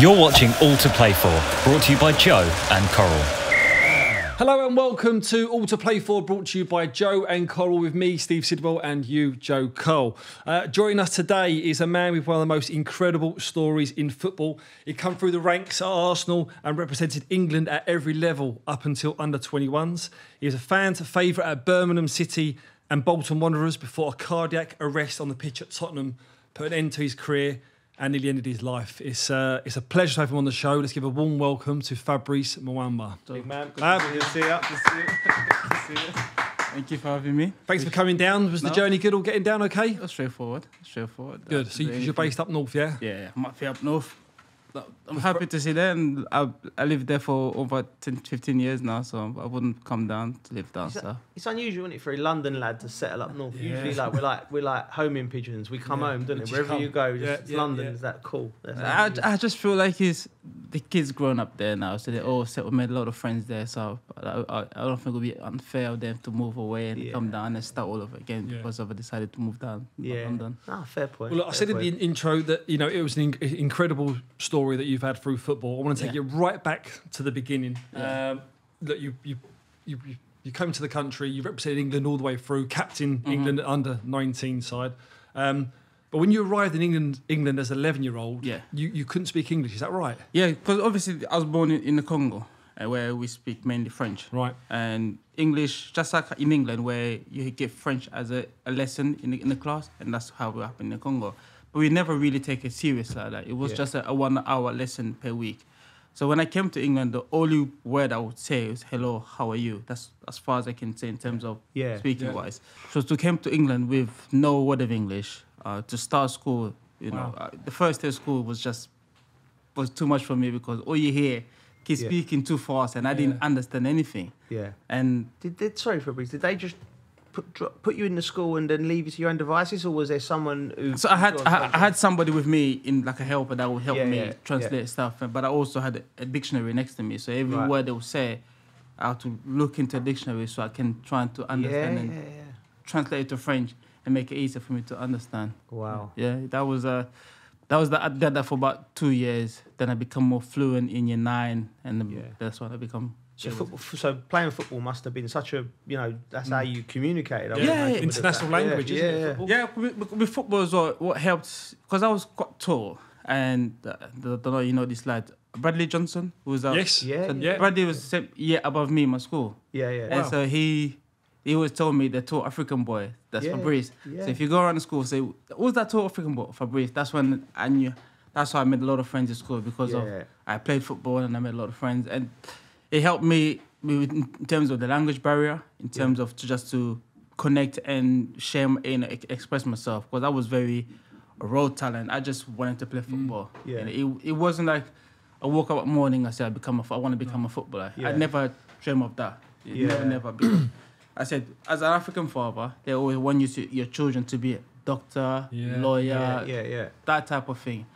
You're watching All to Play For, brought to you by Joe and Coral. Hello and welcome to All to Play For, brought to you by Joe and Coral, with me, Steve Sidwell, and you, Joe Cole. Joining us today is a man with one of the most incredible stories in football. He came through the ranks at Arsenal and represented England at every level up until under-21s. He was a fan's favourite at Birmingham City and Bolton Wanderers before a cardiac arrest on the pitch at Tottenham put an end to his career and nearly ended his life. It's a pleasure to have him on the show. Let's give a warm welcome to Fabrice Muamba. Big man, good to see you. Good to see you. Thank you for having me. Thanks for coming down. Was the journey good, all getting down okay? Straightforward. Good, so you're based up north, yeah? Yeah, I'm up north. I'm happy to see that, and I lived there for over 10-15 years now, so I wouldn't come down to live down. It's unusual, isn't it, for a London lad to settle up north? Yeah. Usually, like we're like homing pigeons. We come home, don't we? Wherever you go, just London is that cool. I just feel like the kids growing up there now, so they all settled, made a lot of friends there. So I don't think it would be unfair of them to move away and come down and start all over again because I decided to move down. Yeah, London. Ah, fair point. Well, look, I said in the intro that it was an incredible story that you've had through football. I want to take you right back to the beginning. Look, you came to the country, you represented England all the way through, captain England under-19 side. But when you arrived in England as an 11-year-old, you couldn't speak English, is that right? Yeah, because obviously I was born in the Congo, where we speak mainly French. Right. And English, just like in England, where you get French as a lesson in the class, and that's how it happened in the Congo. But we never really take it serious like that. It was just a one-hour lesson per week. So when I came to England, the only word I would say is, hello, how are you? That's as far as I can say in terms of speaking-wise. So to come to England with no word of English, to start school, the first day of school was too much for me because all you hear kids speaking too fast and I didn't understand anything. Yeah. And sorry, Fabrice, did they just put you in the school and then leave you to your own devices, or was there someone who... So I had somebody with me, in like a helper, that would help me translate stuff, but I also had a dictionary next to me, so every word they would say, I had to look into a dictionary so I can try to understand and translate it to French and make it easier for me to understand. Wow. Yeah, I did that for about 2 years, then I become more fluent in year 9, and that's when I become... So playing football must have been such a, that's how you communicated. International language, isn't it? Yeah, with football as well, what helped, because I was quite tall, and I don't know, this lad, Bradley Johnson, who was out. Yes, yeah, so yeah. Bradley was the same year above me in my school. Yeah. And so he always told me, the tall African boy, that's Fabrice. Yeah. So if you go around the school, say, who's that tall African boy? Fabrice. That's when I knew, that's how I made a lot of friends at school, because I played football and I made a lot of friends. And it helped me in terms of the language barrier, in terms of to connect and share and express myself, because I was very raw talent. I just wanted to play football. Yeah. And it wasn't like I woke up in the morning, I said, I want to become a footballer. Yeah. I never dreamt of that. Never. I said, as an African father, they always want your children to be a doctor, lawyer, that type of thing.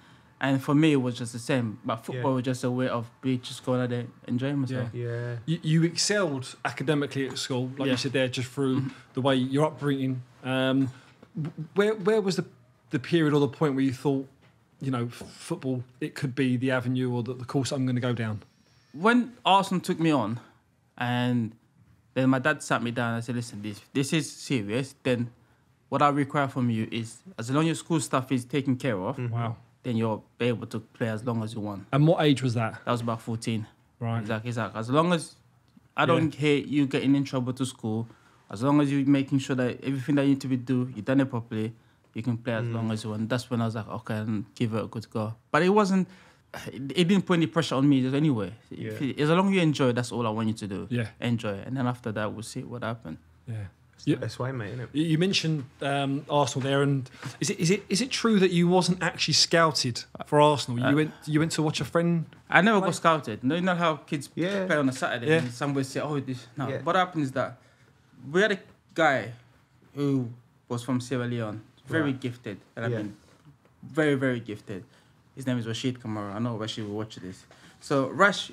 And for me, it was just the same. But football was just a way of just going out there enjoying myself. Yeah. You excelled academically at school, like you said there, just through the way your upbringing. Where was the period or the point where you thought, football, it could be the avenue or the course I'm going to go down? When Arsenal took me on, and then my dad sat me down and I said, listen, this is serious. Then what I require from you is, as long as your school stuff is taken care of, then you'll be able to play as long as you want. And what age was that? That was about 14. Right. Exactly. As long as I don't hear you getting in trouble to school, as long as you're making sure that everything that you need to be do, you've done it properly, you can play as long as you want. That's when I was like, okay, I'll give it a good go. But it didn't put any pressure on me anyway. Yeah. As long as you enjoy, that's all I want you to do. Yeah. Enjoy. And then after that, we'll see what happened. Yeah. Yeah. That's why, mate, isn't it? You mentioned Arsenal there, and is it true that you wasn't actually scouted for Arsenal? You went to watch a friend. I never got scouted. No, you know how kids play on a Saturday and somebody say, "Oh, this." No, what happened is that we had a guy who was from Sierra Leone, very gifted, and I mean, very, very gifted. His name is Rashid Kamara. I know Rashid will watch this. So Rash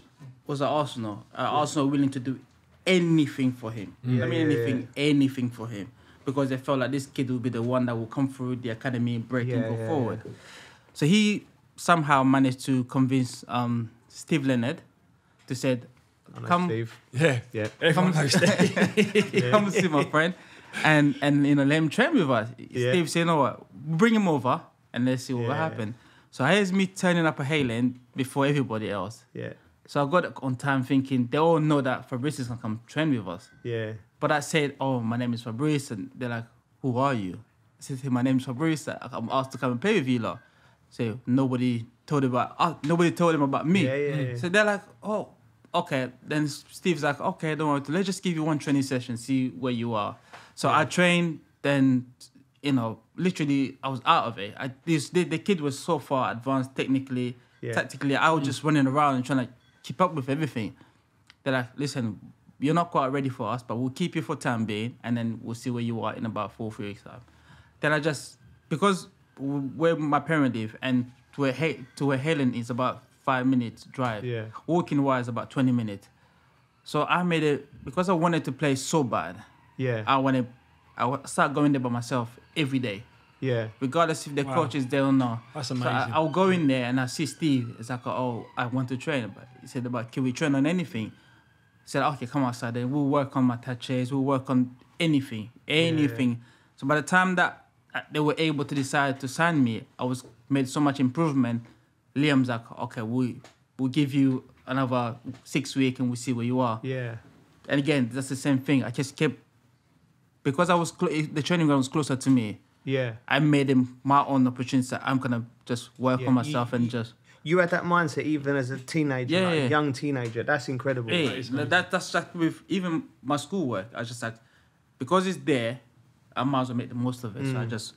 was at Arsenal. Arsenal willing to do anything for him. I mean, anything for him, because they felt like this kid will be the one that will come through the academy, break and go forward. So he somehow managed to convince Steve Leonard to say, "Come, Steve. Yeah, come, come see my friend, and you know, let him train with us." Yeah. Steve said, "You know what? Bring him over and let's see what will happen." So here's me turning up a Haaland before everybody else. Yeah. So I got on time thinking they all know that Fabrice is gonna come train with us. Yeah. But I said, "Oh, my name is Fabrice," and they're like, "Who are you?" I said, "Hey, my name's Fabrice. I'm asked to come and play with you lot." So nobody told about nobody told him about me. Yeah. So they're like, "Oh, okay." Then Steve's like, "Okay, don't worry. Let's just give you one training session, see where you are." So I trained. Then you know, literally, I was out of it. The kid was so far advanced technically, tactically. I was just running around and trying to keep up with everything. They're like, "Listen, you're not quite ready for us, but we'll keep you for time being, and then we'll see where you are in about 4 or 3 weeks time." Then I just, because where my parents live and to where Helen is about 5 minutes drive. Yeah. Walking wise about 20 minutes. So I made it, because I wanted to play so bad. Yeah. I start going there by myself every day. Yeah. Regardless if the coach is there or not. That's amazing. So I'll go in there and I see Steve. It's like, "Oh, I want to train." But he said, "About can we train on anything?" I said, "Okay, come outside then. We'll work on my touches. We'll work on anything. Anything." Yeah. So by the time that they were able to decide to sign me, I was made so much improvement. Liam's like, "Okay, we'll give you another 6 weeks and we'll see where you are." Yeah. And again, that's the same thing. I just kept, because I was the training ground was closer to me. Yeah. I made him my own opportunity. So I'm gonna just work on myself and just. You had that mindset even as a teenager, a young teenager. That's incredible. Yeah, that's like with even my schoolwork. I was just like, because it's there, I might as well make the most of it. So I just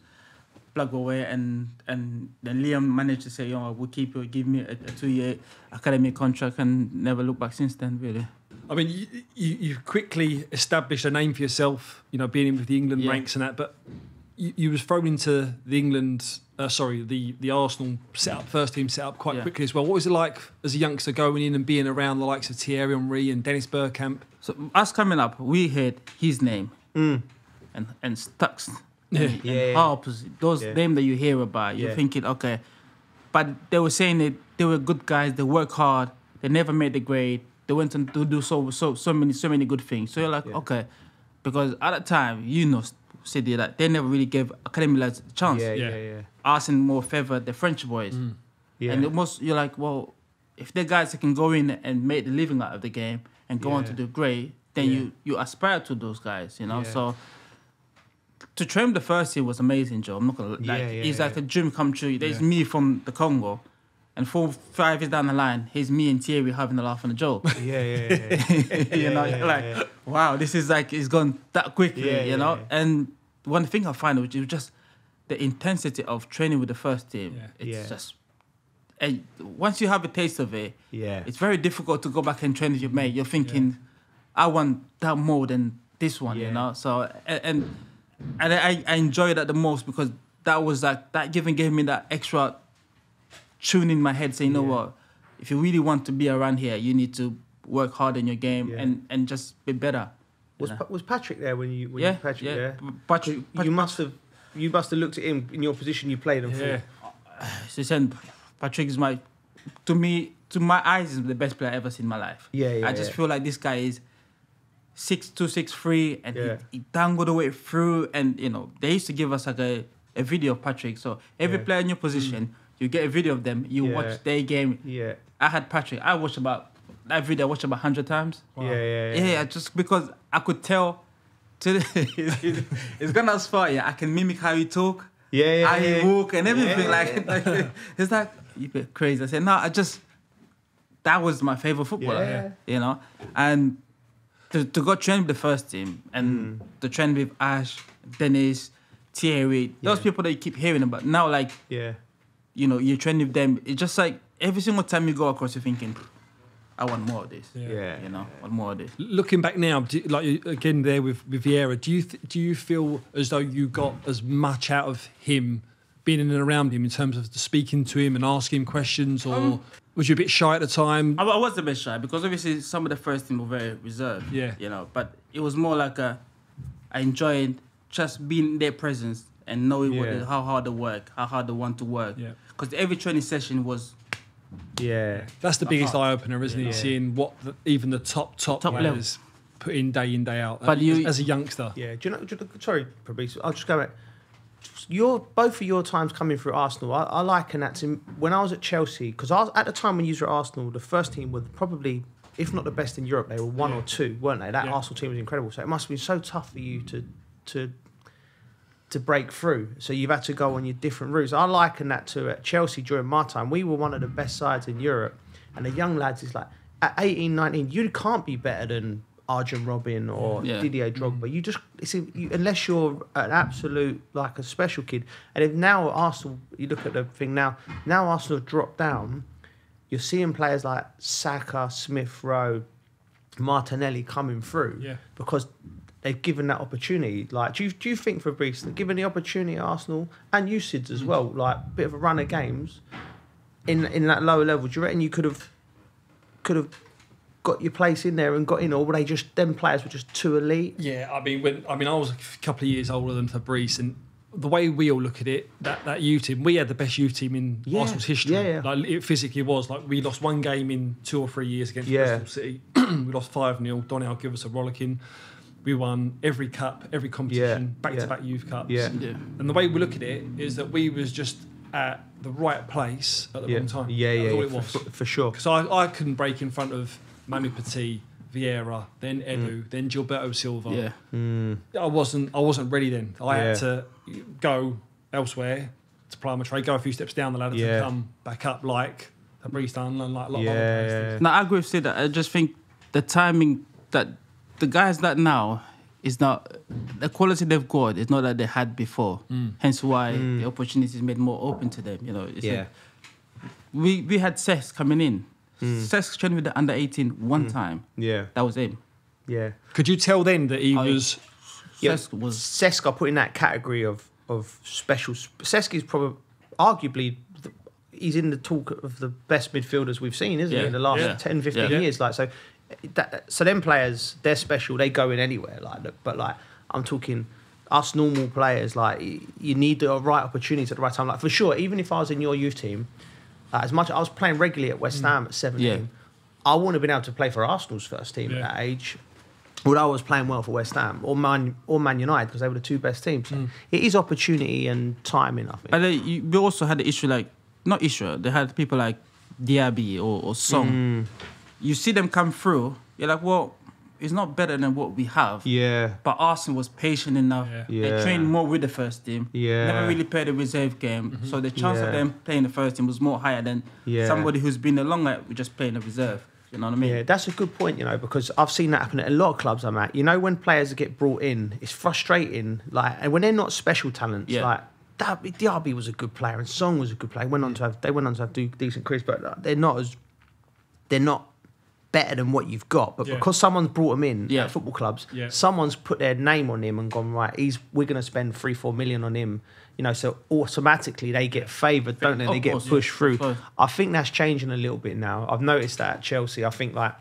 plug away, and then Liam managed to say, "You know, we'll keep you, give me a 2-year academy contract," and never look back since then, really. I mean, you quickly established a name for yourself, you know, being in with the England ranks and that, but you was thrown into the England, the Arsenal setup, first team setup quite quickly as well. What was it like as a youngster going in and being around the likes of Thierry Henry and Dennis Bergkamp? So us coming up, we heard his name and Stux and Harps, those names that you hear about. You're thinking, okay, but they were saying that they were good guys. They work hard. They never made the grade. They went on to do so many good things. So you're like, okay, because at that time, you know, City, that they never really gave academy lads a chance. Arsenal more favoured the French boys. And you're like, well, if the guys that can go in and make the living out of the game and go on to do great, then you aspire to those guys, you know. So to train the first year was amazing, Joe. I'm not gonna lie. It's like a dream come true. There's me from the Congo, and 4 5 years down the line, here's me and Thierry having a laugh and a joke. You know, wow, this is like, it's gone that quickly, you know? And one thing I find, which is just the intensity of training with the first team. It's just, and once you have a taste of it, it's very difficult to go back and train with your mate. You're thinking, I want that more than this one, you know? So, and I enjoy that the most, because that was like, that gave me that extra tune in my head saying, you know what, if you really want to be around here, you need to work hard in your game and just be better. Was Patrick there when you there? Patrick, you must have looked at him in your position you played him for. So said, Patrick is to my eyes is the best player I've ever seen in my life. I just feel like this guy is 6'2", 6'3", and he tangled the way through, and you know, they used to give us like a video of Patrick. So every player in your position, you get a video of them, you watch their game. I had Patrick. I watched about 100 times. Wow. Just because I could tell it's gonna inspire you. I can mimic how you talk, how you walk and everything. It's like, you bit crazy. I said, no, that was my favourite footballer. You know? And to go train with the first team and to train with Ash, Dennis, Thierry, those people that you keep hearing about now, like you know, you train with them. It's just like every single time you go across, you're thinking, I want more of this. You know, I want more of this. Looking back now, there with Vieira, do you feel as though you got as much out of him, being in and around him, in terms of speaking to him and asking him questions, or was you a bit shy at the time? I was a bit shy, because obviously some of the first team were very reserved. You know, but it was more like I enjoyed just being in their presence and knowing how hard they work, how hard they want to work. because every training session was. Yeah, that's the biggest eye opener, isn't it? Seeing what the, even the top players put in day out. But you, as a youngster, do you know, sorry, Fabrice, I'll just go back. Your both of your times coming through Arsenal, I liken that to when I was at Chelsea, because at the time when you were at Arsenal, the first team were probably, if not the best in Europe, they were one or two, weren't they? That Arsenal team was incredible. So it must have been so tough for you to break through. So you've had to go on your different routes. I liken that to at Chelsea during my time. We were one of the best sides in Europe, and the young lads is like at 18, 19, you can't be better than Arjen Robin or Didier Drogba. You just unless you're an absolute like a special kid. And if now Arsenal, you look at the thing now Arsenal dropped down. You're seeing players like Saka, Smith Rowe, Martinelli coming through because they've given that opportunity. Like, do you think, Fabrice, that given the opportunity at Arsenal and you, Sids, as well, like a bit of a run of games in that lower level, do you reckon you could have got your place in there and got in, or were they just them players were just too elite? Yeah, I mean, I was a couple of years older than Fabrice, and the way we all look at it, that U team, we had the best U team in Arsenal's history. Yeah, yeah. Like it physically was like we lost one game in 2 or 3 years against Bristol City. We lost 5-0. Donnell gave us a rollicking. We won every cup, every competition, back-to-back youth cups. Yeah. Yeah. And the way we look at it is that we was just at the right place at the wrong time. Yeah, that's all it was. For sure. Because I couldn't break in front of Manu Petit, Vieira, then Edu, then Gilberto Silva. Yeah. Mm. I wasn't ready then. I had to go elsewhere to ply my trade, go a few steps down the ladder to come back up like Fabrice done, and like a lot of other players. No, I agree with Sid. I just think the timing that the guys that now is not the quality they've got is not that they had before. Mm. Hence why the opportunity is made more open to them. You know, it's like, we had Cesc coming in. Cesc trained with the under 18 one time. Yeah, that was him. Yeah, could you tell then that he was? Cesc, I put in that category of special. Cesc is probably arguably he's in the talk of the best midfielders we've seen, isn't he? In the last 10, 15 years, like so. So them players, they're special. They go in anywhere, but like I'm talking us normal players. Like you need the right opportunities at the right time. Like for sure, even if I was in your youth team, as much I was playing regularly at West Ham at 17, I wouldn't have been able to play for Arsenal's first team at that age. Although I was playing well for West Ham or Man United because they were the two best teams. So it is opportunity and timing, I think. But we also had the issue they had people like Diaby or Song. You see them come through, you're like, well, it's not better than what we have. Yeah. But Arsenal was patient enough. Yeah. They trained more with the first team. Yeah. Never really played a reserve game. Mm-hmm. So the chance of them playing the first team was more higher than somebody who's been there longer just playing the reserve. You know what I mean? Yeah, that's a good point, you know, because I've seen that happen at a lot of clubs I'm at. You know, when players get brought in, it's frustrating. Like, and when they're not special talents, like, Diaby was a good player and Song was a good player. They went on to have decent careers, but they're not better than what you've got, but because someone's brought him in at football clubs, someone's put their name on him and gone, right, we're going to spend 3-4 million on him, you know, so automatically they get favoured, don't they? They get pushed through. I think that's changing a little bit now. I've noticed that at Chelsea. I think like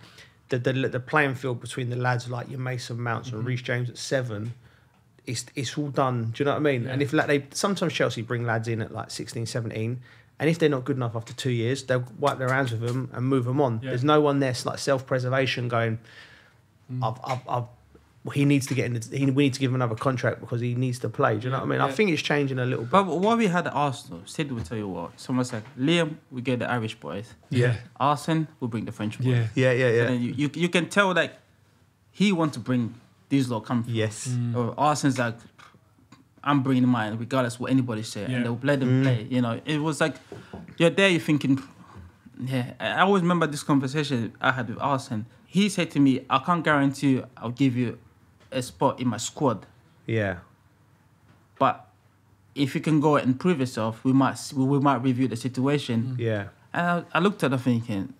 the playing field between the lads like your Mason Mounts and Reece James at 7, it's all done. Do you know what I mean? And if like sometimes Chelsea bring lads in at like 16, 17, and if they're not good enough after 2 years, they'll wipe their hands with them and move them on. Yeah. There's no one there, like self-preservation, going, he needs to get in. We need to give him another contract because he needs to play. Do you know what I mean? Yeah. I think it's changing a little bit. But what we had at Arsenal, Sid will tell you what. Someone said, Liam, we get the Irish boys. Yeah. Arsene will bring the French boys. Yeah. So you can tell that he wants to bring these lot come from. Yes. Or Arsene's like, I'm bringing mine, regardless what anybody says, and they'll let them play. You know, it was like you're there, you're thinking, I always remember this conversation I had with Arsene. He said to me, "I can't guarantee you I'll give you a spot in my squad. Yeah, but if you can go and prove yourself, we might review the situation. Yeah." And I looked at it thinking,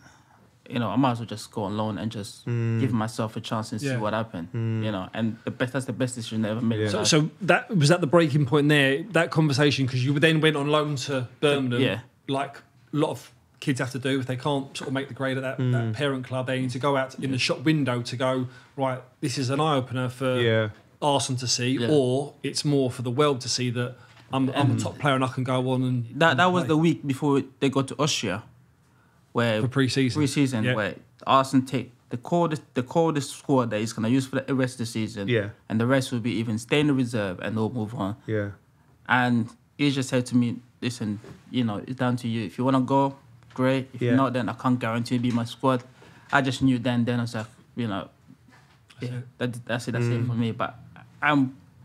you know, I might as well just go on loan and just give myself a chance and see what happens. You know, and that's the best decision I ever made. Yeah. So that was at the breaking point there, that conversation, because you then went on loan to Birmingham, like a lot of kids have to do if they can't sort of make the grade at that parent club. They need to go out in the shop window to go, right, this is an eye-opener for Arsenal to see, or it's more for the world to see that I'm the top player and I can go on and that was the week before they got to Austria, where for pre-season, yeah, where Arsenal take the coldest squad that he's gonna use for the rest of the season. Yeah, and the rest will be even stay in the reserve and they'll move on. Yeah, and he just said to me, listen, you know, it's down to you. If you wanna go, great. If you're not, then I can't guarantee you'll be my squad. I just knew then I was like, you know, that's it for me. But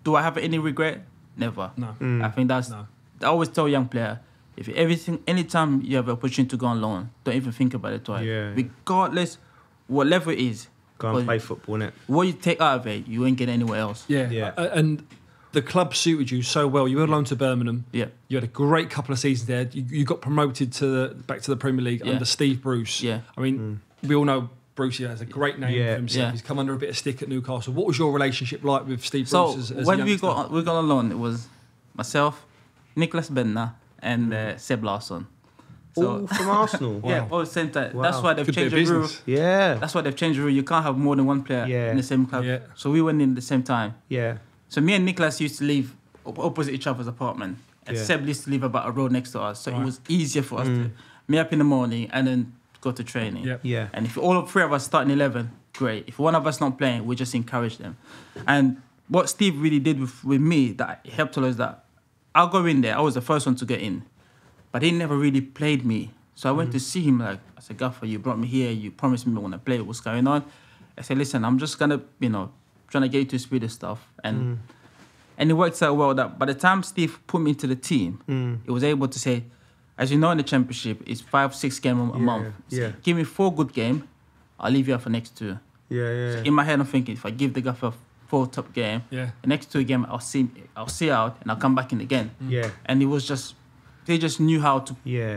do I have any regret? Never. No. I think that's. No. I always tell a young player, if anytime you have an opportunity to go on loan, don't even think about it twice. Yeah, regardless, whatever it is, go and play football, innit? What you take out of it, you ain't get anywhere else. Yeah, yeah. And the club suited you so well. You were loaned to Birmingham. Yeah. You had a great couple of seasons there. You got promoted back to the Premier League under Steve Bruce. Yeah. I mean, we all know Bruce has a great name for himself. Yeah. He's come under a bit of stick at Newcastle. What was your relationship like with Steve Bruce as when a youngster? we got on loan, it was myself, Nicolas Bentner, and Seb Larson. All from Arsenal. Yeah, all the same time. Wow. That's why they've changed the rule. Yeah. That's why they've changed the rule. You can't have more than one player in the same club. Yeah. So we went in at the same time. Yeah. So me and Nicolas used to live opposite each other's apartment. And Seb used to live about a road next to us. So it was easier for us to meet up in the morning and then go to training. Yep. Yeah. And if all three of us start in 11, great. If one of us not playing, we just encourage them. And what Steve really did with me that helped a lot is that I'll go in there. I was the first one to get in. But he never really played me. So I went to see him like, I said, Gaffer, you brought me here. You promised me when I play. What's going on? I said, listen, I'm just going to, you know, trying to get you to speed and stuff. And it worked out well that by the time Steve put me into the team, it was able to say, as you know, in the championship, it's 5-6 games a month. So give me 4 good games, I'll leave you out for next 2. So in my head, I'm thinking, if I give the Gaffer 4 top game, the next 2 games, I'll see out and I'll come back in again. Yeah. And it was just, they just knew how to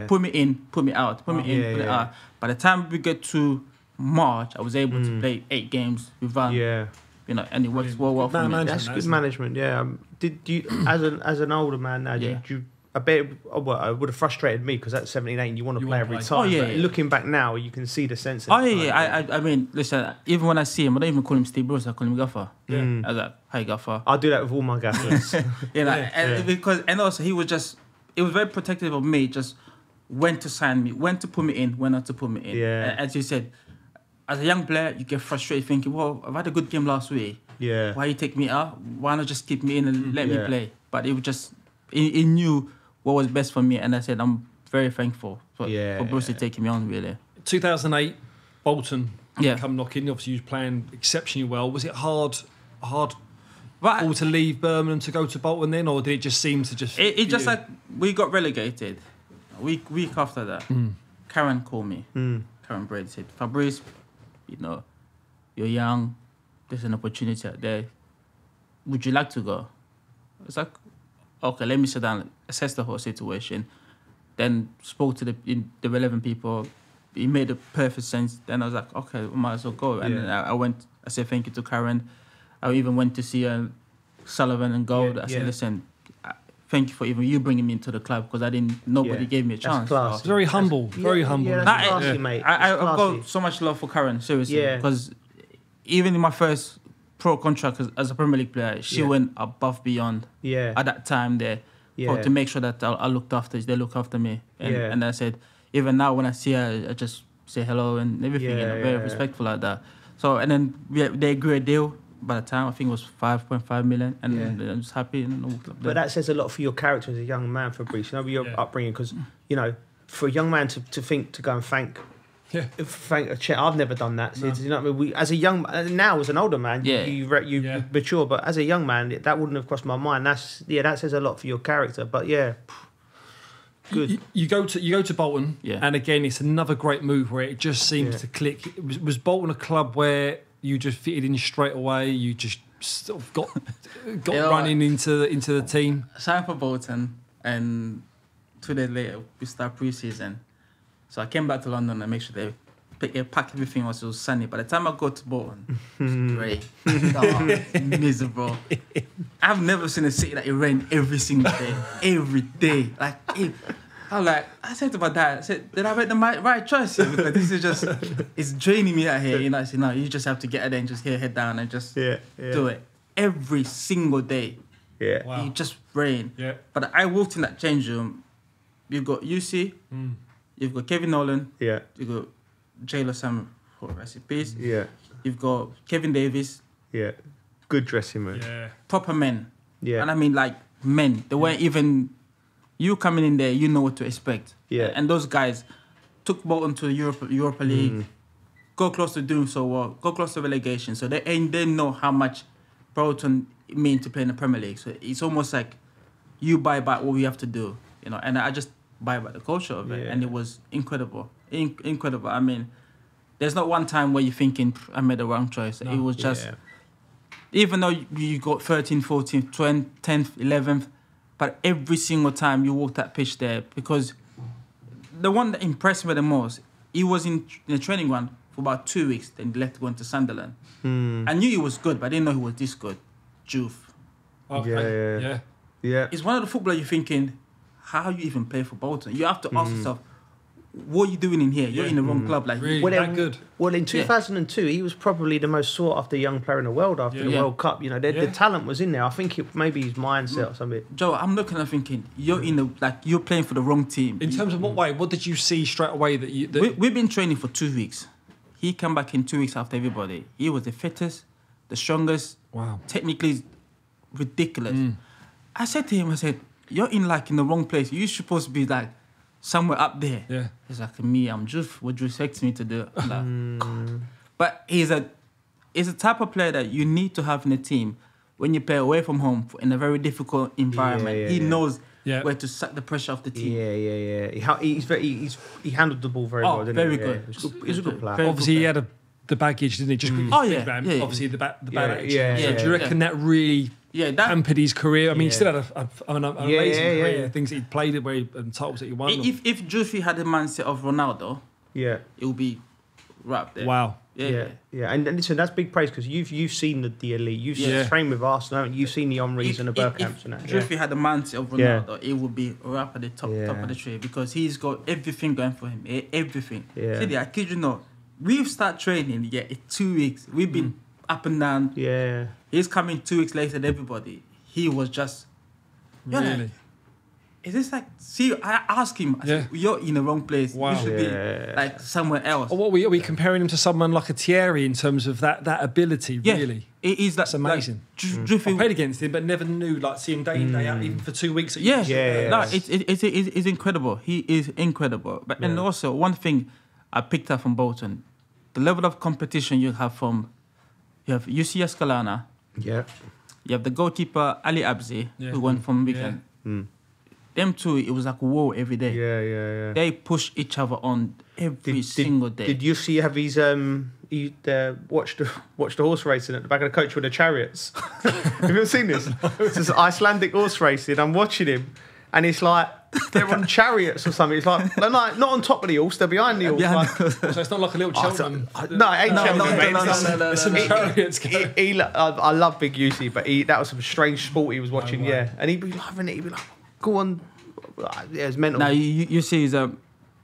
put me in, put me out, put me in, put me out. By the time we get to March, I was able to play 8 games with Van. Yeah. You know, and it works well for me. That's good management, yeah. Did you, as an older man now, do you I bet it would have frustrated me because at 17, 18, you want to play every time. Oh, yeah. But looking back now, you can see the sense of I mean, listen, even when I see him, I don't even call him Steve Bruce, I call him Gaffer. Yeah. I was like, hi, Gaffer. I'll do that with all my Gaffers. And also, he was just, it was very protective of me, just when to sign me, when to put me in, when not to put me in. Yeah. As you said, as a young player, you get frustrated thinking, well, I've had a good game last week. Yeah. Why you take me out? Why not just keep me in and let me play? But it was just, he knew what was best for me, and I said I'm very thankful for Bruce taking me on, really. 2008, Bolton come knocking. Obviously, you was playing exceptionally well. Was it hard all to leave Birmingham to go to Bolton then, or did it just seem to just... It just like, we got relegated. Week after that, Karen called me. Karen Brady said, Fabrice, you know, you're young, there's an opportunity out there. Would you like to go? It's like, okay, let me sit down, assess the whole situation. Then spoke to the relevant people. It made the perfect sense. Then I was like, okay, we might as well go. And then I went, I said thank you to Karen. I even went to see Sullivan and Gold. I said, listen, thank you for even you bringing me into the club because nobody gave me a chance. That's classy. It's very humble, very humble. Yeah, that's classy, mate. I've got so much love for Karen, seriously. Because even in my first pro contract as a Premier League player, she went above beyond at that time there to make sure that I looked after, they look after me. And I said, even now when I see her, I just say hello and everything, very respectful like that. So, and then they agreed a deal. By the time, I think it was 5.5 million, and I'm just happy. But that says a lot for your character as a young man, Fabrice, you know, your upbringing, because, you know, for a young man to think to go and thank... Yeah. I've never done that. No. You know what I mean? As a young man, now as an older man, you mature, but as a young man, that wouldn't have crossed my mind. That says a lot for your character. But good. You go to Bolton, and again, it's another great move where it just seems to click. Was Bolton a club where you just fitted in straight away? You just sort of got running into the team. Signed for Bolton, and 2 days later we start pre-season. So I came back to London and make sure they packed everything else. It was sunny. By the time I got to Bolton, it was grey. Miserable. I've never seen a city that it rained every single day. Every day. Like, I said to my dad, I said, did I make the right choice here? Because this is just, it's draining me out here. You know, I said, no, you just have to get out there and just head down and just do it. Every single day. Yeah. Wow. It just rained. Yeah. But I walked in that change room. You've got UC. Mm. You've got Kevin Nolan. Yeah. You've got Jayla Sam for recipes. Yeah. You've got Kevin Davis. Yeah. Good dressing room. Yeah. Proper men. Yeah. And I mean like men. They weren't even... You coming in there, you know what to expect. Yeah. And those guys took Bolton to Europa League. Mm. Got close to doing so well. Got close to relegation. So they know how much Bolton mean to play in the Premier League. So it's almost like you buy back what we have to do, you know. And I just buy back the culture of it, and it was incredible, incredible. I mean, there's not one time where you're thinking I made the wrong choice. No. It was just, even though you got 13th, 14th, 20th, 10th, 11th. But every single time you walked that pitch there, because the one that impressed me the most, he was in the training ground for about 2 weeks, then left to go into Sunderland. Mm. I knew he was good, but I didn't know he was this good. Juve. Okay. Yeah. It's one of the footballers you're thinking, how you even play for Bolton? You have to ask yourself, what are you doing in here? You're in the wrong club. Like, really? Well, that good? Well, in 2002, he was probably the most sought-after young player in the world after the World Cup. You know, the talent was in there. I think it maybe his mindset or something. Joe, I'm looking at thinking, you're in the, like, you're playing for the wrong team. In terms of what way? What did you see straight away that you... That... We've been training for 2 weeks. He came back in 2 weeks after everybody. He was the fittest, the strongest. Wow. Technically, ridiculous. Mm. I said to him, I said, you're in, like, in the wrong place. You're supposed to be, like, somewhere up there. Yeah. He's like, me, I'm just, what do you expect me to do? I'm like, but he's a type of player that you need to have in a team when you play away from home in a very difficult environment. He knows where to suck the pressure off the team. Yeah. He handled the ball very well, didn't he? Very good. He's a good player. Obviously, he had the baggage, didn't he? Just obviously, the bad action. So do you reckon that really... Yeah, that hampered his career. I mean, he still had an amazing career. Things that he played where and titles that he won. If Juve had the mindset of Ronaldo, it would be right up there. Wow. Yeah. And listen, that's big praise because you've seen the elite. You've trained with Arsenal. You've seen the Henrys and the Bergkamps and that. If Juve had the mindset of Ronaldo, it would be right up at the top of the tree because he's got everything going for him. Everything. Yeah. See, I kid you not. We've started training. It's 2 weeks. We've been up and down. Yeah. He's coming 2 weeks later than everybody. He was just... Really? Like, is this like... See, I asked him, I said, you're in the wrong place. Wow. You should be like somewhere else. Or what are we comparing him to someone like a Thierry in terms of that ability, really? It is like... That's amazing. I played against him, but never knew, like, see him day in, day out, even for 2 weeks. No, it's incredible. He is incredible. But and also, one thing I picked up from Bolton, the level of competition you have from... You have UC Escalana. Yeah. You have the goalkeeper, Ali Abzi, who went from Wigan. Yeah. Mm. Them two, it was like a war every day. Yeah. They push each other on every single day. Did UC have his... He watched the horse racing at the back of the coach with the chariots? Have you ever seen this? It's this Icelandic horse racing. I'm watching him. And it's like, they're on chariots or something. It's like, they're not on top of the horse, they're behind the horse. So it's not like a little Cheltenham. No, it ain't Cheltenham. No. Some chariots. I love Big UC, but that was some strange sport he was watching, And he'd be loving it. He'd be like, go on. Yeah, it's mental. Now, you see he's a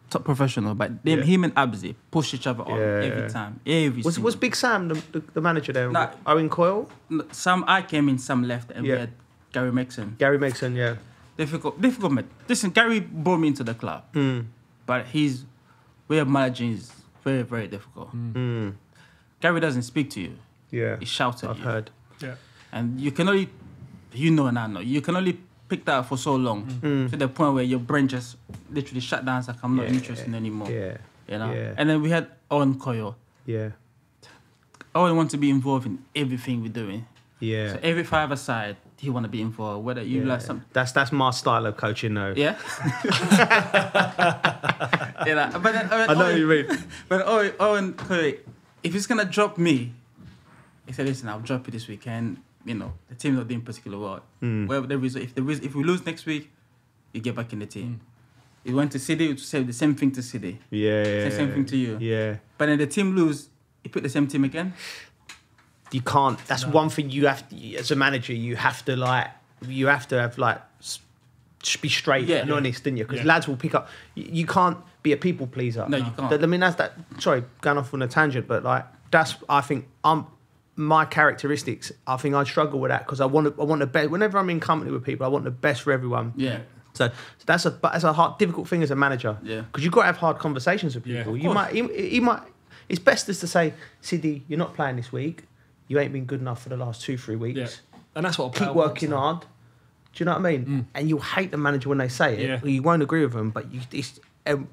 top professional, but him and Abzi push each other on every time. Was Big Sam the manager there? No, Owen Coyle? Sam, I came in, Sam left, and we had Gary Megson. Difficult man. Listen, Gary brought me into the club, but his way of managing is very, very difficult. Mm. Gary doesn't speak to you. Yeah, he shouts at you. I've heard. Yeah, and you can only, and I know, you can only pick that up for so long to the point where your brain just literally shut down. It's like I'm not interested anymore. Yeah, you know. Yeah. And then we had Owen Coyle. Yeah, Owen wants to be involved in everything we're doing. Yeah. So every five-a-side, he want to be involved. Whether you like something. That's my style of coaching, though. Yeah. But then, I know what you mean. But Owen Coyle, if he's gonna drop me, he said, "Listen, I'll drop you this weekend. You know, the team's not doing particularly well. Whatever the result, if we lose next week, you get back in the team." He went to City. He said the same thing to City. Yeah. Said the same thing to you. Yeah. But then the team lose. He put the same team again. You can't. That's one thing you have to, as a manager. You have to have be straight and honest, didn't you? Because lads will pick up. You can't be a people pleaser. No, you can't. I mean, that's that. Sorry, going off on a tangent, but like that's. I think my characteristics, I think I struggle with that because I want the best. Whenever I'm in company with people, I want the best for everyone. Yeah. So that's a hard, difficult thing as a manager. Yeah. Because you've got to have hard conversations with people. Yeah, he might. It's best just to say, Siddy, you're not playing this week. You ain't been good enough for the last 2-3 weeks. Yeah. And that's what keep working hard. Do you know what I mean? Mm. And you'll hate the manager when they say it. Yeah. You won't agree with them, but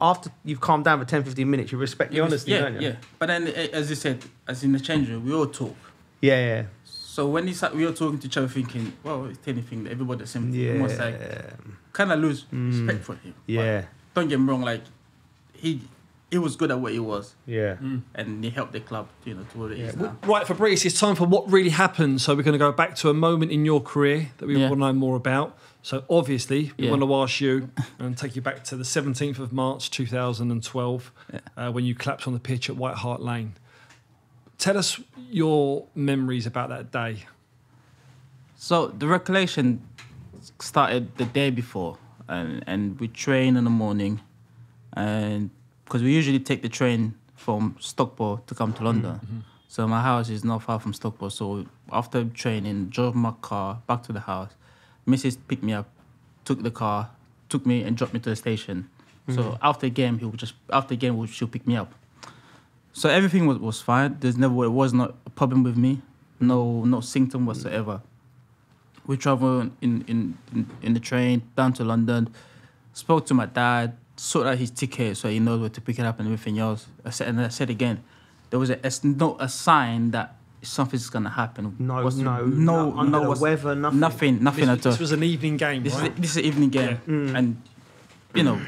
after you've calmed down for 10-15 minutes, you respect the honesty, don't you? Yeah. But then, as you said, as in the change room, we all talk. Yeah, yeah. So when it's like we all talking to each other, thinking, well, it's anything that everybody's the same. Yeah. Almost like kind of lose respect for him. Yeah. Like, don't get me wrong. Like he was good at what he was. Yeah. And he helped the club, you know, to what it is now. Right, Fabrice, it's time for what really happened. So we're going to go back to a moment in your career that we want to know more about. So obviously, we want to ask you and take you back to the 17th of March 2012, when you collapsed on the pitch at White Hart Lane. Tell us your memories about that day. So the recollection started the day before, and we train in the morning, and because we usually take the train from Stockport to come to London. Mm-hmm. So my house is not far from Stockport. So after training, drove my car back to the house. Mrs. picked me up, took the car, took me and dropped me to the station. Mm-hmm. So after the game, she'll pick me up. So everything was fine. It was not a problem with me. No symptom whatsoever. We traveled in the train down to London, spoke to my dad, sorted out his ticket so he knows where to pick it up and everything else. I said again, there was not a sign that something's going to happen. No weather, nothing at all. This was an evening game, right? This is an evening game. Yeah. And, you know,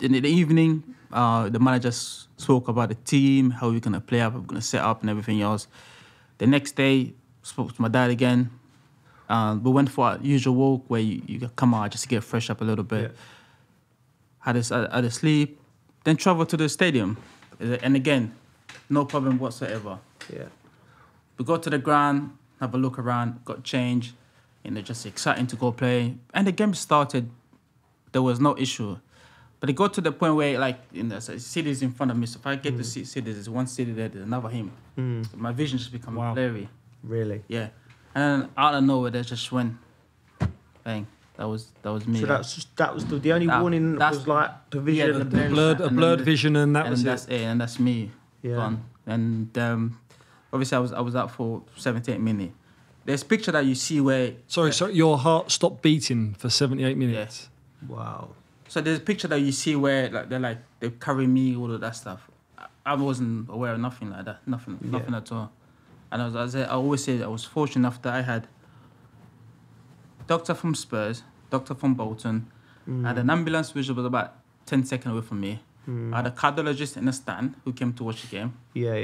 in the evening, the managers spoke about the team, how we're going to play up, we're going to set up and everything else. The next day, spoke to my dad again. We went for our usual walk where you come out just to get fresh up a little bit. Yeah. Had a sleep, then travel to the stadium. And again, no problem whatsoever. Yeah. We got to the ground, have a look around, got changed, and they're just exciting to go play. And the game started, there was no issue. But it got to the point where, like, Siddy's in front of me. So if I get to see Siddy, there's one Siddy there, there's another him. Mm. So my vision just become blurry. Really? Yeah. And out of nowhere, they just went, bang. That was me. So that was the only warning. That was like the vision, a blurred vision, and that's it. And that's me. Yeah. Gone. And obviously, I was out for 78 minutes. There's a picture that you see where. Sorry, your heart stopped beating for 78 minutes. Yes. Wow. So there's a picture that you see where they carry me, all of that stuff. I wasn't aware of nothing like that, nothing at all. And I always say that I was fortunate enough that I had doctor from Spurs, doctor from Bolton, I had an ambulance which was about 10 seconds away from me. I had a cardiologist in a stand who came to watch the game. Yeah.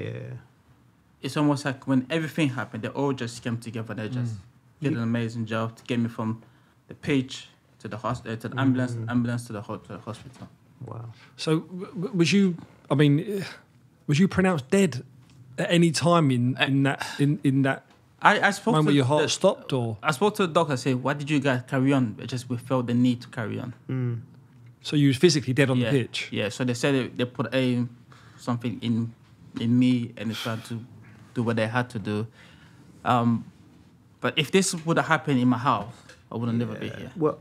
It's almost like when everything happened, they all just came together. They just did an amazing job to get me from the pitch to the hospital, to the ambulance, ambulance to the hospital. Wow. So, was you pronounced dead at any time in that? I spoke to your heart stopped, or I spoke to the doctor. I said, "Why did you guys carry on? We felt the need to carry on." Mm. So you were physically dead on the pitch. Yeah. So they said they put something in me and they tried to do what they had to do. But if this would have happened in my house, I would have never been here. Well,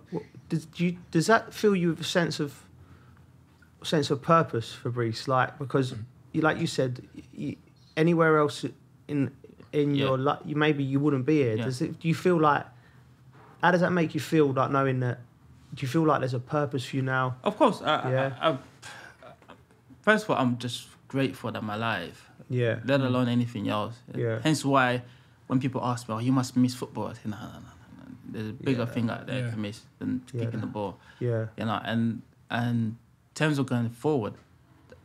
does that fill you with a sense of purpose, Fabrice? Like, because you said, anywhere else in your life, maybe you wouldn't be here. Yeah. Do you feel like? How does that make you feel? Like knowing that, do you feel like there's a purpose for you now? Of course. I first of all, I'm just grateful that I'm alive. Yeah. Let alone anything else. Yeah. Hence why, when people ask me, "Oh, you must miss football," I say, No. There's a bigger thing out there to miss than kicking the ball. Yeah. You know, and in terms of going forward,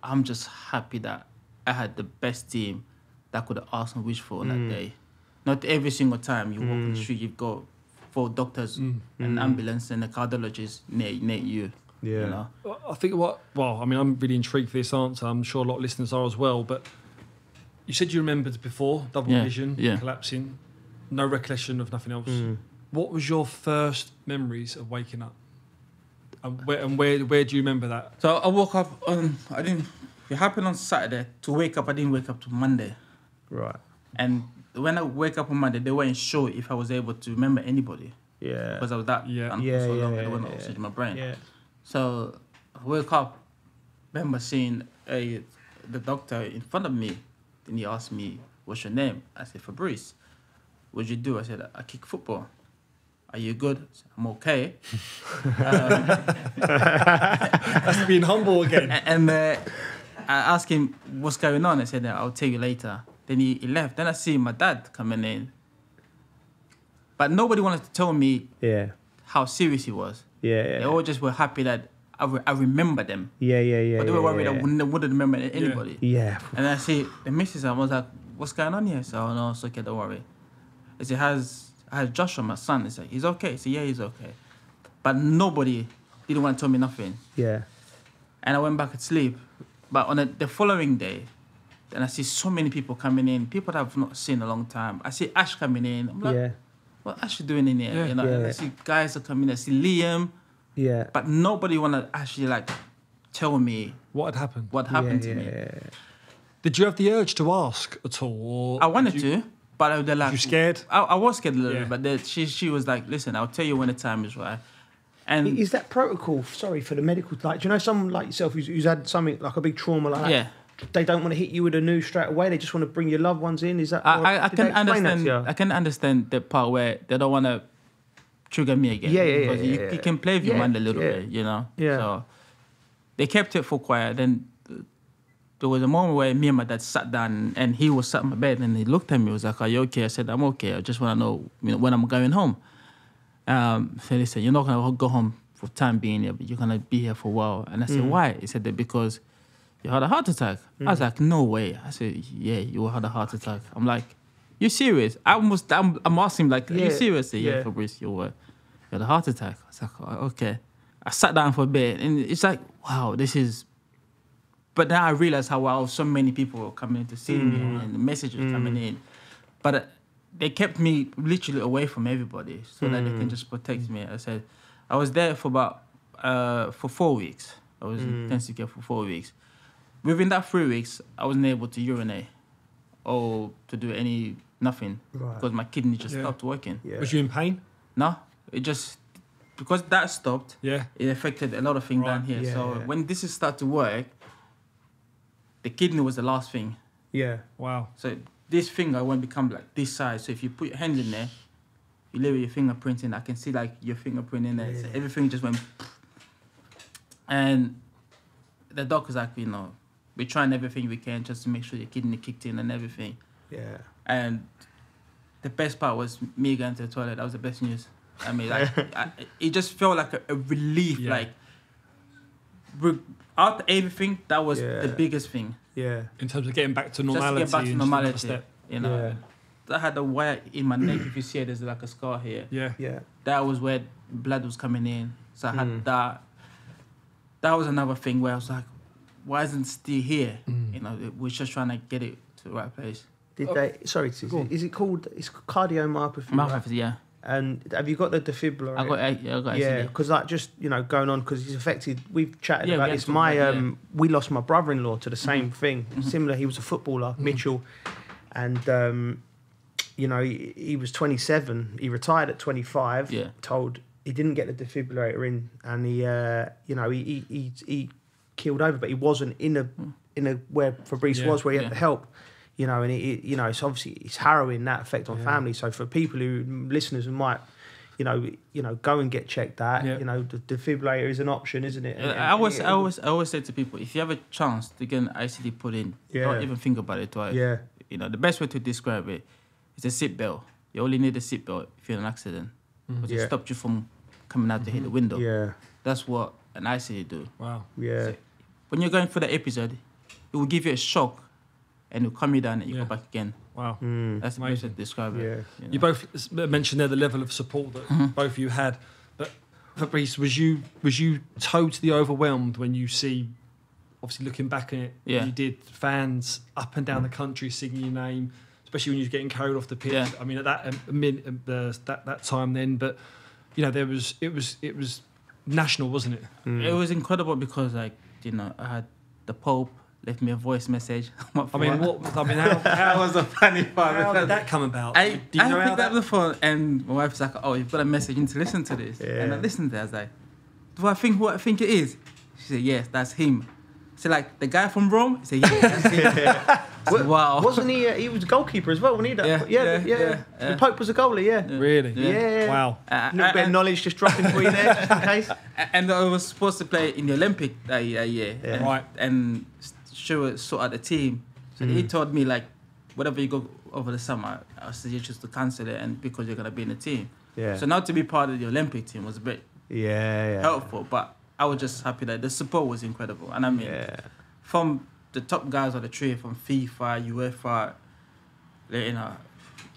I'm just happy that I had the best team that could have Arsenal wished for on that day. Not every single time you walk on the street, you've got 4 doctors, an ambulance and a cardiologist near you. Yeah. You know? I think I'm really intrigued for this answer. I'm sure a lot of listeners are as well, but you said you remembered before, double vision, collapsing, no recollection of nothing else. Mm. What was your first memories of waking up? And where do you remember that? So I woke up, it happened on Saturday. To wake up, I didn't wake up till Monday. Right. And when I wake up on Monday, they weren't sure if I was able to remember anybody. Yeah. Because I was that long, they weren't oxygen in my brain. Yeah. So I woke up, remember seeing the doctor in front of me, and he asked me, "What's your name?" I said, "Fabrice." "What'd you do?" I said, "I kick football." "Are you good?" "I'm okay." That's being humble again. And I asked him, "What's going on?" I said, "I'll tell you later." Then he left. Then I see my dad coming in. But nobody wanted to tell me how serious he was. They all just were happy that I remember them. But they were worried I wouldn't remember anybody. And I see the missus, I was like, "What's going on here?" So, "Oh, no, it's okay, don't worry." I said, I had Joshua, my son. He's like, "He's okay." I said, "Yeah, he's okay." But nobody didn't want to tell me nothing. And I went back to sleep. But on the following day, and I see so many people coming in, people that I've not seen in a long time. I see Ash coming in. I'm like, "What Ash is doing in here?" You know, and I see guys are coming in. I see Liam. But nobody wanted to actually like tell me what had happened. What happened to me. Did you have the urge to ask at all? I wanted to. But they're like, "You scared?" I was scared a little bit, but she was like, "Listen, I'll tell you when the time is right." And is that protocol? Sorry for the medical. Like, do you know someone like yourself who's had something like a big trauma like that? They don't want to hit you with a noose straight away. They just want to bring your loved ones in. Is that? I can understand. I can understand the part where they don't want to trigger me again. You can play with your mind a little bit, you know. So they kept it for quiet. Then there was a moment where me and my dad sat down and he was sat in my bed and he looked at me, he was like, "Are you okay?" I said, "I'm okay. I just want to know, you know, when I'm going home." I said, "Listen, you're not going to go home for time being here, but you're going to be here for a while." And I said, "Why?" He said, "That because you had a heart attack." I was like, "No way." I said, "Yeah, you had a heart attack." I'm like, "You serious?" I'm asking him like, "Are you serious?" Said, "Yeah, Fabrice, you had a heart attack." I was like, "Oh, okay." I sat down for a bit and it's like, wow, this is... But now I realised how so many people were coming in to see me and the messages coming in. But they kept me literally away from everybody so that they can just protect me. I said, I was there for about, for 4 weeks. I was in intensive care for 4 weeks. Within that 3 weeks, I wasn't able to urinate or to do nothing because my kidney just stopped working. Was you in pain? No, it just, because that stopped, it affected a lot of things down here. When this started to work, the kidney was the last thing. Wow. So this finger won't become like this size. So if you put your hand in there, you leave your fingerprint in. I can see like your fingerprint in there. So everything just went. And the doctor's like, you know, we're trying everything we can just to make sure your kidney kicked in and everything. And the best part was me going to the toilet. That was the best news. I mean, like, it just felt like a relief. Like, after everything, that was the biggest thing. In terms of getting back to normality. Just to get back to normality, you know. I had a wire in my neck. If you see it, there's like a scar here. That was where blood was coming in. So I had that. That was another thing where I was like, why isn't it still here? You know, we're just trying to get it to the right place. Is it called, it's cardiomyopathy? Myopathy, yeah. And have you got the defibrillator? I got ICD. Yeah, because like just, you know, going on, because he's affected, we've chatted about this. We lost my brother-in-law to the same thing. Similar, he was a footballer, Mitchell. And, you know, he was 27. He retired at 25. Told he didn't get the defibrillator in. And he, you know, he keeled over, but he wasn't in a where Fabrice was, where he had the help. You know, and it, you know, it's obviously it's harrowing, that effect on family. So for people who listeners who might, you know, go and get checked out. You know, the defibrillator is an option, isn't it? And, I always say to people, if you have a chance to get an ICD put in, don't even think about it twice. You know, the best way to describe it is a seatbelt. You only need a seatbelt if you're in an accident, because it stopped you from coming out to hit the window. That's what an ICD do. Wow. So when you're going through the episode, it will give you a shock. And you'll come you down and you go back again. Wow. That's the way to describe it. You know? You both mentioned there the level of support that both of you had. But Fabrice, was you totally overwhelmed when you see, obviously looking back at it, you did fans up and down the country singing your name, especially when you were getting carried off the pitch. I mean, at that time then, but you know, it was national, wasn't it? It was incredible because, like, you know, I had the Pope, left me a voice message. How was the funny part? How did that come about? I picked up the phone and my wife's like, "Oh, you've got a message. You need to listen to this." Yeah. And I listened to it. I was like, "Do I think who I think it is?" She said, "Yes, that's him." So like the guy from Rome. He said, "Yeah, that's him." Yeah. Said, wow. Wasn't he? He was a goalkeeper as well, wasn't he? Yeah. The Pope was a goalie. Yeah. Really? Yeah. Wow. A little bit of knowledge just dropping for you there, just in case. And I was supposed to play in the Olympic that year. Yeah. Right. And Stuart sort out the team, so he told me like, whatever you go over the summer, I suggest you to cancel it, and because you're gonna be in the team. Yeah. So now to be part of the Olympic team was a bit helpful, but I was just happy that the support was incredible, and I mean, from the top guys on the tree, from FIFA, UEFA, you know,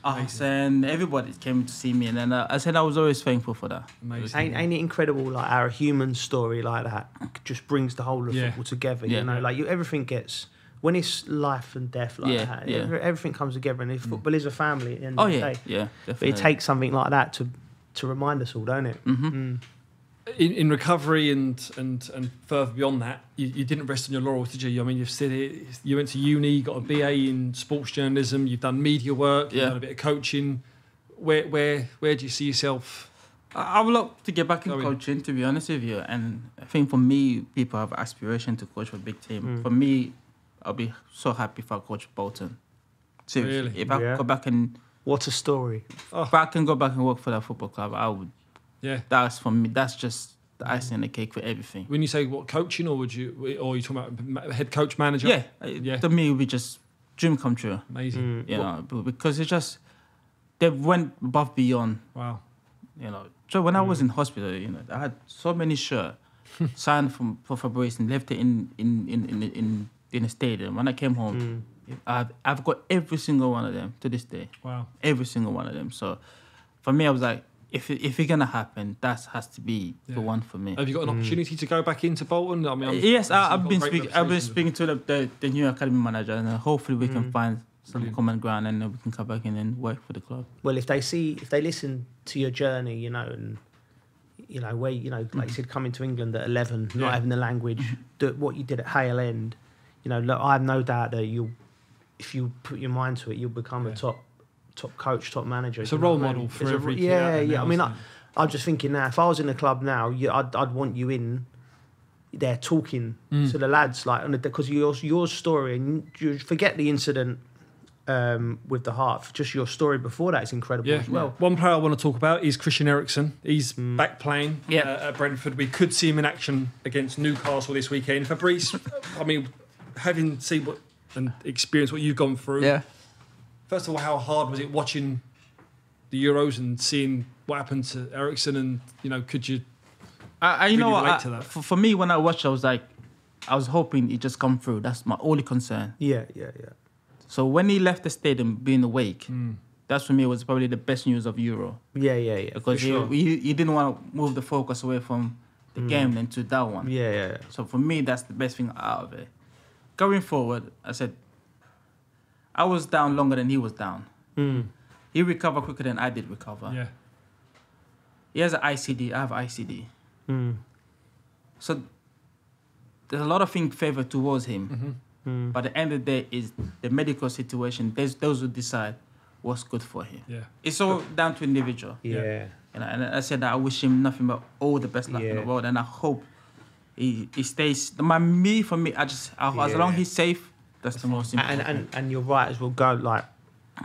Arsenal, everybody came to see me, and then I said I was always thankful for that. Ain't it incredible, like our human story like that just brings the whole of football together, you know, like everything gets, when it's life and death like that, everything comes together, and football is a family at the end of the day. Yeah, definitely. But it takes something like that to remind us all, don't it? In recovery and further beyond that, you didn't rest on your laurels, did you? I mean, you've said it. You went to uni, got a BA in sports journalism. You've done media work. You've done a bit of coaching. Where do you see yourself? I would love to get back in coaching, to be honest with you. And I think for me, people have aspiration to coach for a big team. For me, I'll be so happy if I coach Bolton. Seriously, really? If I go back and what a story! If I can go back and work for that football club, I would. Yeah, that's for me. That's just the icing on the cake for everything. When you say what coaching, or are you talking about head coach, manager? Yeah. To me, it would be just dream come true. Amazing, you know, because it just they went above beyond. Wow, you know. So when I was in hospital, you know, I had so many shirts signed for Fabrice and left it in the stadium. When I came home, I've got every single one of them to this day. Wow, every single one of them. So for me, I was like, If it's gonna happen, that has to be the one for me. Have you got an opportunity to go back into Bolton? I mean, I've been speaking to the new academy manager, and hopefully we can find some common ground, and we can come back in and work for the club. Well, if they listen to your journey, you know, and you know where you know, like you said, coming to England at 11, not having the language, what you did at Hale End, you know, look, I have no doubt that if you put your mind to it, you'll become a top coach, top manager. It's a role model for every kid. Yeah. I mean, I'm just thinking now, if I was in a club now, I'd want you in there talking to the lads, like, because your story, and you forget the incident with the heart, just your story before that is incredible as well. One player I want to talk about is Christian Eriksen. He's back playing at Brentford. We could see him in action against Newcastle this weekend. Fabrice, I mean, having seen and experienced what you've gone through, first of all, how hard was it watching the Euros and seeing what happened to Eriksen? And you know, could you? I really relate to that? For me, when I watched, I was like, I was hoping it just come through. That's my only concern. Yeah. So when he left the stadium, being awake, that's for me was probably the best news of Euro. Yeah. Because he didn't want to move the focus away from the game into that one. Yeah. So for me, that's the best thing out of it. Going forward, I said, I was down longer than he was down. He recovered quicker than I did recover. Yeah. He has an ICD. I have ICD. So there's a lot of things favor towards him. But at the end of the day, is the medical situation. There's those who decide what's good for him. Yeah. It's all down to individual. Yeah. And I said that I wish him nothing but all the best luck in the world, and I hope he stays. For me, as long as he's safe. That's the most important. And you're right as well. Go like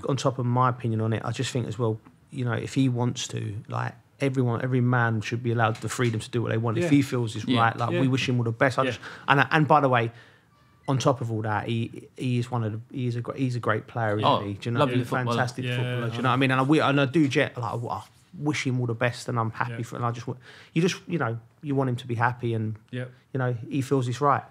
on top of my opinion on it. I just think as well, you know, if he wants to, like every man should be allowed the freedom to do what they want if he feels it's right. Like we wish him all the best. And by the way, on top of all that, he's a great player. Isn't he? Do you know, lovely footballer. Fantastic footballer. Do you know what I mean? And I do I wish him all the best, and I'm happy for it. And I you want him to be happy, and you know he feels it's right.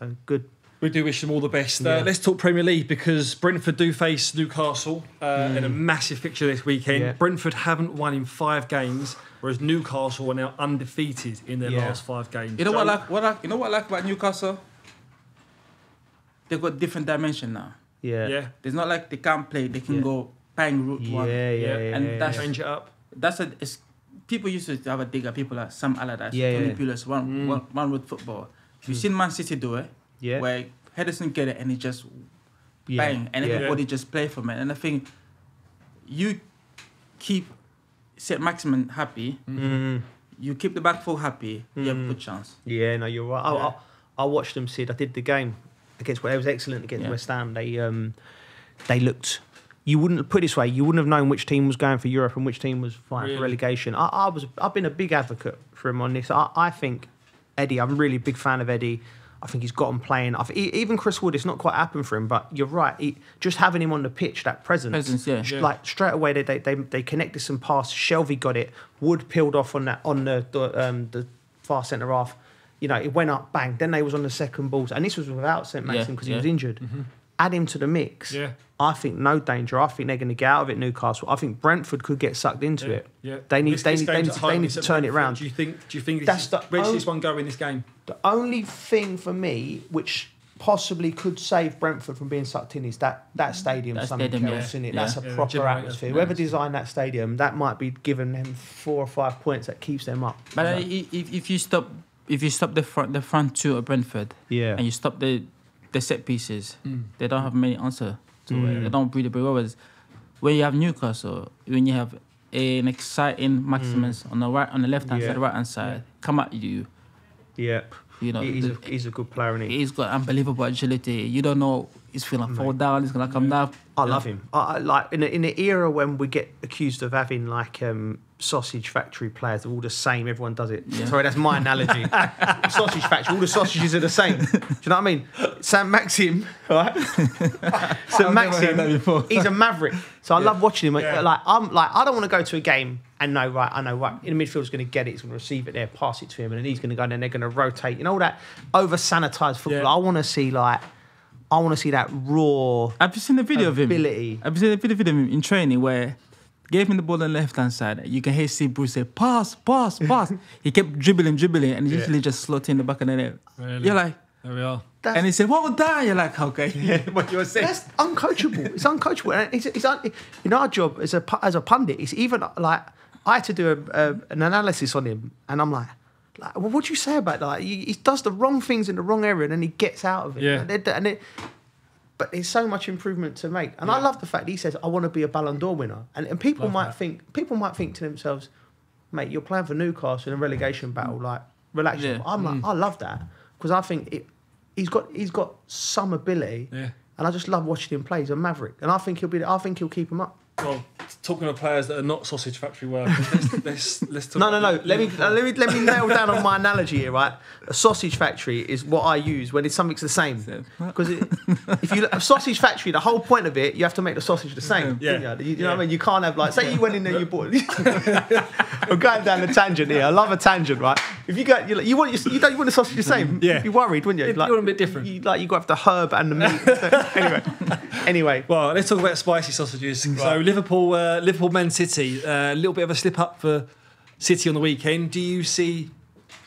So good. We do wish them all the best. Let's talk Premier League, because Brentford do face Newcastle in a massive fixture this weekend. Yeah. Brentford haven't won in 5 games, whereas Newcastle are now undefeated in their last 5 games. You know what I like about Newcastle? They've got different dimension now. Yeah. It's not like they can't play. They can go bang route one. And change it up. People used to have a dig at people like Sam Allardyce, Tony Pulis, one route football. If you've seen Man City do it, where Henderson get it and he just bang, and everybody just play from it. And I think you keep Saint Maxim happy. Mm-hmm. You keep the back four happy. You have a good chance. Yeah, no, you're right. I watched them. Sid, I did the game against. Well, it was excellent against West Ham. They looked. You wouldn't put it this way. You wouldn't have known which team was going for Europe and which team was fighting for relegation. I've been a big advocate for him on this. I think Eddie. I'm really a big fan of Eddie. I think he's got him playing. Even Chris Wood, it's not quite happened for him, but you're right. Just having him on the pitch, that presence, like straight away they connected some passes. Shelvey got it. Wood peeled off on the far centre half. You know, it went up, bang. Then they was on the second balls, and this was without Saint Maxim because he was injured. Mm-hmm. Add him to the mix. Yeah. I think no danger. I think they're going to get out of it, Newcastle. I think Brentford could get sucked into it. Yeah. They need to turn it around. Do you think this one go in this game? The only thing for me which possibly could save Brentford from being sucked in is that stadium's something else, isn't it? That's a proper atmosphere. Whoever designed that stadium, that might be giving them 4 or 5 points that keeps them up. But if you stop the front two at Brentford, and you stop the set pieces, they don't have many answer to it. They don't breathe the ball. Whereas when you have Newcastle, when you have an exciting Maximus on the left hand side, right hand side, come at you. Yeah, you know he's a good player, isn't he? He's got unbelievable agility. You don't know he's feeling like fall down. He's gonna come down. I love him. Like in the era when we get accused of having like sausage factory players, they're all the same. Everyone does it. Yeah. Sorry, that's my analogy. Sausage factory. All the sausages are the same. Do you know what I mean? Saint Maxim, right? Saint Maxim. He's a maverick. So I love watching him. Yeah. Like I don't want to go to a game and know in the midfield's going to get it. He's going to receive it there, pass it to him, and then he's going to go and they're going to rotate. You know all that over sanitized football. Yeah. I want to see that raw. I've seen the video ability. Of him. I've seen the video of him in training where gave him the ball on the left hand side. You can hear Steve Bruce say, pass, pass, pass. He kept dribbling, and he literally just slotted in the back of the net. Really? You're like, there we are. And he said, what would that? You're like, okay. Yeah, what you were saying. That's uncoachable. It's uncoachable. In our job as a pundit, it's even like, I had to do an analysis on him, and I'm like, well, what do you say about that? Like, he does the wrong things in the wrong area, and then he gets out of it. Yeah. But there's so much improvement to make, and I love the fact that he says, "I want to be a Ballon d'Or winner," and people might think to themselves, "Mate, you're playing for Newcastle in a relegation battle. Like, relax." Yeah. I'm like, I love that because I think he's got some ability, and I just love watching him play. He's a maverick, and I think he'll keep him up. Well, talking of players that are not sausage factory workers, let's talk. No. Let me nail down on my analogy here, right? A sausage factory is what I use when something's the same. Because if you a sausage factory, the whole point of it, you have to make the sausage the same. Yeah. You know what I mean? You can't have like, say you went in there, you bought. I'm going down a tangent here. I love a tangent, right? If you go, you want the sausage the same. Yeah. You'd be worried, wouldn't you? Like, you want a bit different. You got to have the herb and the meat. Anyway. Well, let's talk about spicy sausages. Right. So Liverpool, Man City. A little bit of a slip up for City on the weekend. Do you see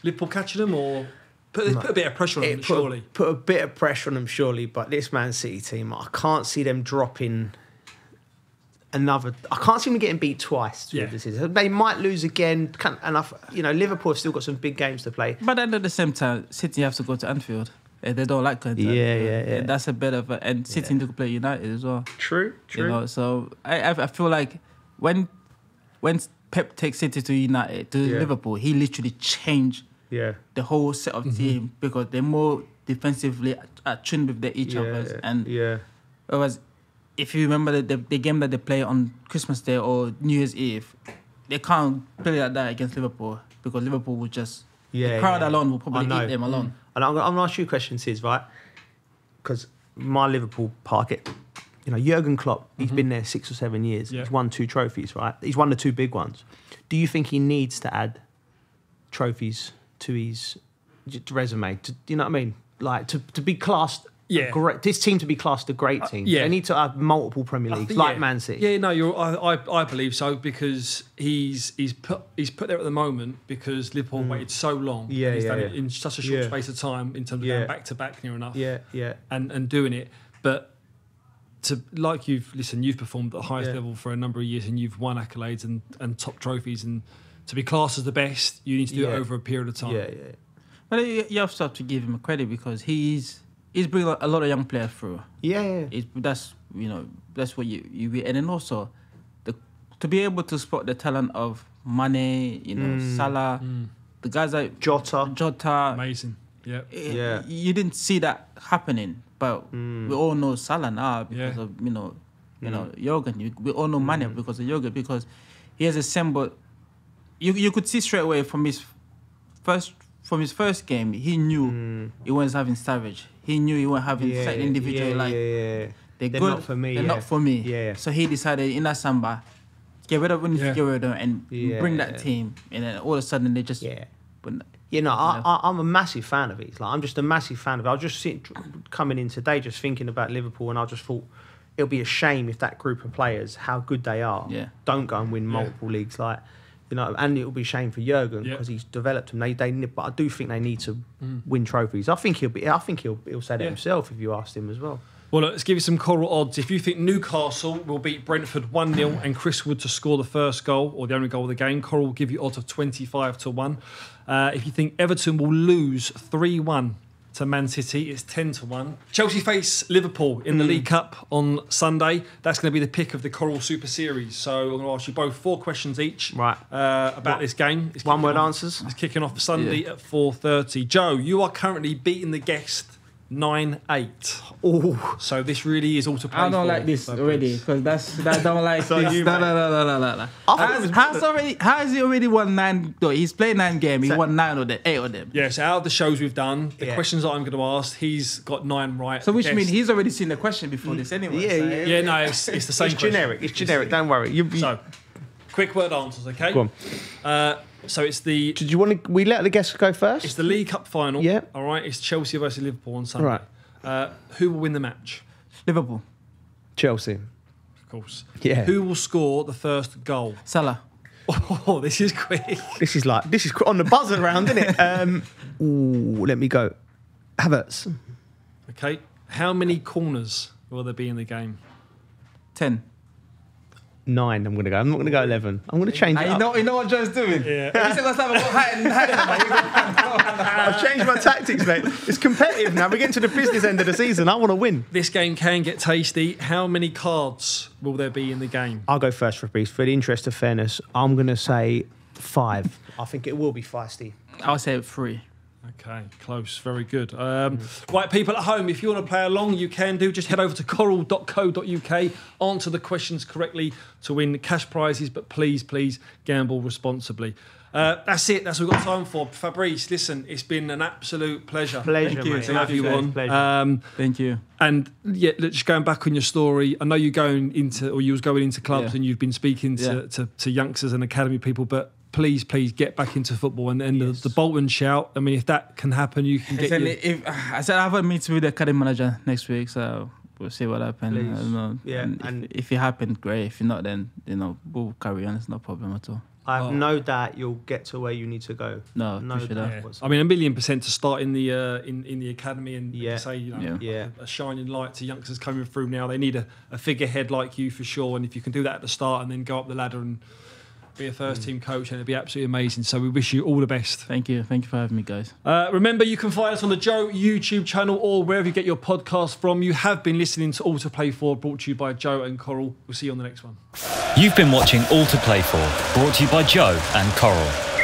Liverpool catching them or put a bit of pressure on them? Surely put a bit of pressure on them, surely. But this Man City team, I can't see them dropping another. I can't see them getting beat twice. Yeah. They might lose again. And Liverpool have still got some big games to play. But at the same time, City have to go to Anfield. They don't like Conte. Yeah. That's a bit of a... And City need to play United as well. True. You know, so I feel like when Pep takes City to United, to Liverpool, he literally changed the whole set of team because they're more defensively attuned with each other. And whereas if you remember the game that they play on Christmas Day or New Year's Eve, they can't play like that against Liverpool because Liverpool will just... the crowd alone will probably eat them alone. And I'm going to ask you a question, Sis, right? Because my Liverpool part, Jurgen Klopp, he's been there 6 or 7 years. Yeah. He's won 2 trophies, right? He's won the 2 big ones. Do you think he needs to add trophies to his resume? Do you know what I mean? Like, to be classed... Yeah, great. This team to be classed a great team. They need to have multiple Premier Leagues, like Man City. Yeah, no, I believe so because he's put there at the moment because Liverpool waited so long. Yeah, and he's done it in such a short space of time in terms of going back to back near enough. Yeah, and doing it, but to like you've performed at the highest level for a number of years and you've won accolades and top trophies, and to be classed as the best, you need to do it over a period of time. But you have to give him credit because he's. He's bringing a lot of young players through. Yeah. That's what you and then also to be able to spot the talent of Mane, Salah, the guys like Jota, amazing. Yeah. You didn't see that happening, but we all know Salah now because of Jürgen. We all know Mane because of Jürgen, because he has assembled. You could see straight away from his first game, he knew he wasn't having Savage. He knew he wasn't having certain individual They're good, not for me. They're not for me. Yeah. So he decided in that Samba, get rid of them and bring that team. And then all of a sudden they just... Yeah. I'm a massive fan of it. It's like, I'm just a massive fan of it. I was just coming in today just thinking about Liverpool, and I just thought it'll be a shame if that group of players, how good they are, don't go and win multiple leagues. And it'll be a shame for Jürgen because he's developed them. But I do think they need to win trophies. I think he'll say that himself if you asked him as well. Well, look, let's give you some choral odds. If you think Newcastle will beat Brentford 1-0 and Chris Wood to score the first goal or the only goal of the game, choral will give you odds of 25-1. If you think Everton will lose 3-1 to Man City, it's 10-1. Chelsea face Liverpool in the League Cup on Sunday. That's going to be the pick of the Coral Super Series. So I'm going to ask you both 4 questions each about this game. It's one-word answers. It's kicking off Sunday at 4:30. Joe, you are currently beating the guest 9-8. Oh, so this really is all to play for. I don't like this already because I don't like this. No. Has he already won 9? No, he's played 9 games. He won 9 of them, 8 of them. Yes, out of the shows we've done, the questions that I'm going to ask, he's got 9 right. So which means he's already seen the question before this anyway. Yeah. No, it's the same. It's generic. It's generic. Don't worry. So quick word answers, okay? Go on. So it's the... Did you want to... We let the guests go first? It's the League Cup final. Yeah. All right, it's Chelsea versus Liverpool on Sunday. All right. Who will win the match? Liverpool. Chelsea. Of course. Yeah. Who will score the first goal? Salah. Oh, this is quick. This is on the buzzer round, isn't it? Let me go. Havertz. Okay. How many corners will there be in the game? 10. 9, I'm going to go. I'm not going to go 11. I'm going to change it up. You know what Joe's doing? Yeah. I've changed my tactics, mate. It's competitive now. We're getting to the business end of the season. I want to win. This game can get tasty. How many cards will there be in the game? I'll go first, Fabrice. For the interest of fairness, I'm going to say 5. I think it will be feisty. I'll say 3. Okay, close. Very good. Right, people at home, if you want to play along, you can do. Just head over to coral.co.uk, answer the questions correctly to win cash prizes, but please, please gamble responsibly. That's it. That's what we've got time for. Fabrice, listen, it's been an absolute pleasure. Thank you to have you on. Thank you. And yeah, just going back on your story, I know you was going into clubs and you've been speaking to youngsters and academy people, but please, please get back into football and the Bolton shout. I mean, if that can happen, you can get. I said I have a meeting with the academy manager next week, so we'll see what happens. I don't know. Yeah, and if it happens, great. If not, then we'll carry on. It's no problem at all. I have no doubt you'll get to where you need to go. No doubt. I mean, 1,000,000% to start in the in the academy and say a shining light to youngsters coming through now. They need a figurehead like you for sure. And if you can do that at the start and then go up the ladder and be a first-team coach, and it'd be absolutely amazing. So we wish you all the best. Thank you. Thank you for having me, guys. Remember, you can find us on the Joe YouTube channel or wherever you get your podcast from. You have been listening to All To Play For, brought to you by Joe and Coral. We'll see you on the next one. You've been watching All To Play For, brought to you by Joe and Coral.